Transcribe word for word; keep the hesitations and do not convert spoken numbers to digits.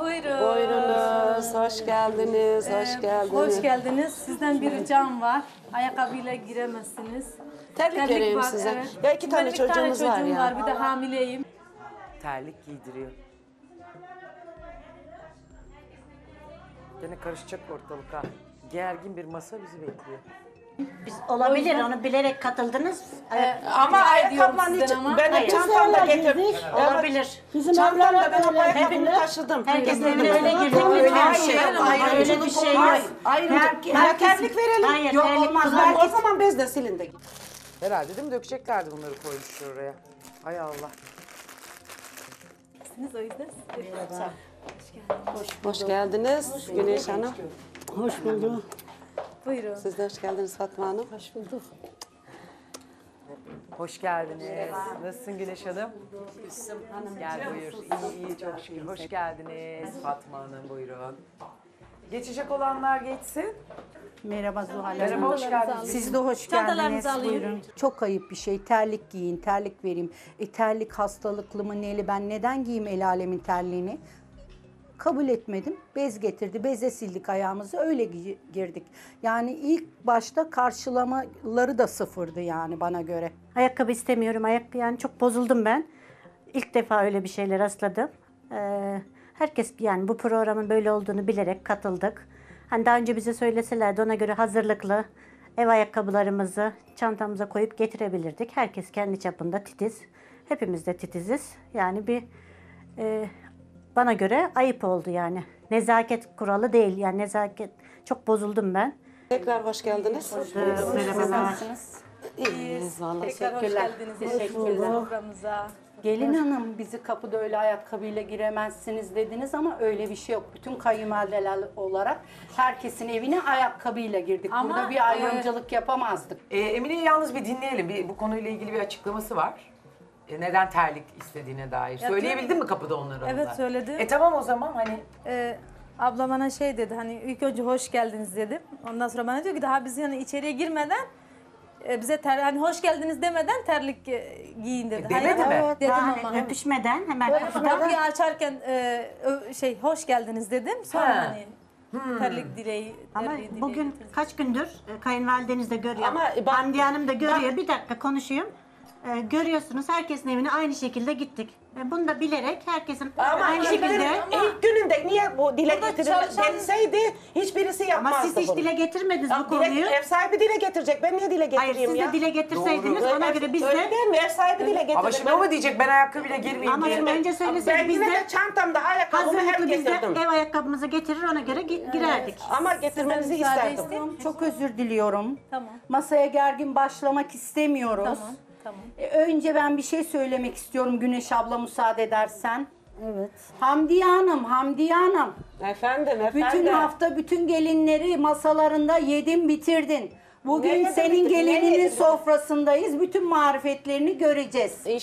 Buyurun. Buyurunuz. Hoş geldiniz. Ee, hoş geldiniz. Hoş geldiniz. Sizden bir ricam var. Ayakkabıyla giremezsiniz. Terlik, terlik vereyim var, size. Evet. Ya iki tane terlik çocuğumuz tane var ya. Var. Bir de hamileyim. Terlik giydiriyor. Gene karışacak ortalık ha. Gergin bir masa bizi bekliyor. Biz olabilir, onu bilerek katıldınız. Evet. Ama ayakkabılan hiç, ama. Ben de çantamda getirdim. Olabilir. Evet. Çantamda ben o ayakkabını taşıdım. Herkesin evine öyle girdik mi? Her şey yok. Öyle bir şey yok. Ayrıca terlik verelim. Yok olmaz. O zaman bez de silindi. Herhalde değil mi? Dökeceklerdi bunları koymuşlar oraya. Hay Allah. Siz o yüzden merhaba. Hoş geldiniz Güneş Hanım. Hoş bulduk. Buyurun. Siz de hoş geldiniz Fatma Hanım. Hoş bulduk. Hoş geldiniz. Merhaba. Nasılsın Güneş Hanım? Üstüm Hanım. Gel buyur. İyi iyi çok şükür. Hoş geldiniz Fatma Hanım buyurun. Geçecek olanlar geçsin. Merhaba Zuhal Hanım. Merhaba hoş geldiniz. Siz de hoş geldiniz. Buyurun. Çok ayıp bir şey. Terlik giyin, terlik vereyim. E, terlik hastalıklı mı neli? Ben neden giyeyim el alemin terliğini? Kabul etmedim. Bez getirdi. Beze sildik ayağımızı. Öyle girdik. Yani ilk başta karşılamaları da sıfırdı yani bana göre. Ayakkabı istemiyorum. Ayakkabı yani çok bozuldum ben. İlk defa öyle bir şeyle rastladım. Ee, herkes yani bu programın böyle olduğunu bilerek katıldık. Hani daha önce bize söyleselerdi ona göre hazırlıklı ev ayakkabılarımızı çantamıza koyup getirebilirdik. Herkes kendi çapında titiz. Hepimiz de titiziz. Yani bir... E, bana göre ayıp oldu yani. Nezaket kuralı değil yani nezaket. Çok bozuldum ben. Tekrar hoş geldiniz. Hoş bulduk. Merhabalar. İyiyiz vallahi. Tekrar hoş geldiniz. Teşekkürler programımıza. Gelin hanım bizi kapıda öyle ayakkabıyla giremezsiniz dediniz ama öyle bir şey yok. Bütün kayınvalideler olarak herkesin evine ayakkabıyla girdik. Ama burada bir ayrımcılık e, yapamazdık. E, Emine'yi yalnız bir dinleyelim. Bir, bu konuyla ilgili bir açıklaması var. Neden terlik istediğine dair. Ya söyleyebildin değil mi kapıda onları? Evet ondan söyledim. E tamam o zaman hani. Ee, abla bana şey dedi hani ilk önce hoş geldiniz dedim. Ondan sonra bana diyor ki daha biz yani içeriye girmeden e, bize ter, hani hoş geldiniz demeden terlik giyin dedi. E, demedi hayır, mi? Evet, dedim yani, ama. Öpüşmeden hemen. Kapıyı açarken e, şey hoş geldiniz dedim. Sonra ha. hani. Hmm. Terlik dileği. Ama dileği, bugün dileği. Kaç gündür kayınvalideniz de görüyor. Ama Hamdi Hanım da görüyor. Ben, bir dakika konuşayım. Ee, görüyorsunuz herkesin evine aynı şekilde gittik. Ee, bunu da bilerek herkesin ama aynı şekilde. Ama ilk gününde niye bu dile getirilseydi hiçbirisi yapmazdı. Ama siz hiç bunu dile getirmediniz ama bu konuyu. Direkt, ev sahibi dile getirecek. Ben niye dile getireyim ya? Hayır siz ya de dile getirseydiniz doğru. Ona öyle, göre biz de. Öyle değil mi? Ev sahibi evet dile getirdi. Ama şimdi o mu diyecek ben ayakkabıyla girmeyeyim ama diye. Ama önce söyleseydi biz de. Ben de çantamda ayakkabımı hep getirdim. Ev ayakkabımızı getirir ona göre gi girerdik. Evet. Ama getirmenizi isterdim. isterdim. Çok özür diliyorum. Tamam. Masaya gergin başlamak istemiyoruz. Tamam. Tamam. E, önce ben bir şey söylemek istiyorum Güneş abla müsaade edersen. Evet. Hamdiye Hanım, Hamdiye Hanım. Efendim, efendim. Bütün hafta bütün gelinleri masalarında yedin bitirdin. Bugün ne senin gelininin sofrasındayız. Bütün marifetlerini göreceğiz. İnşallah.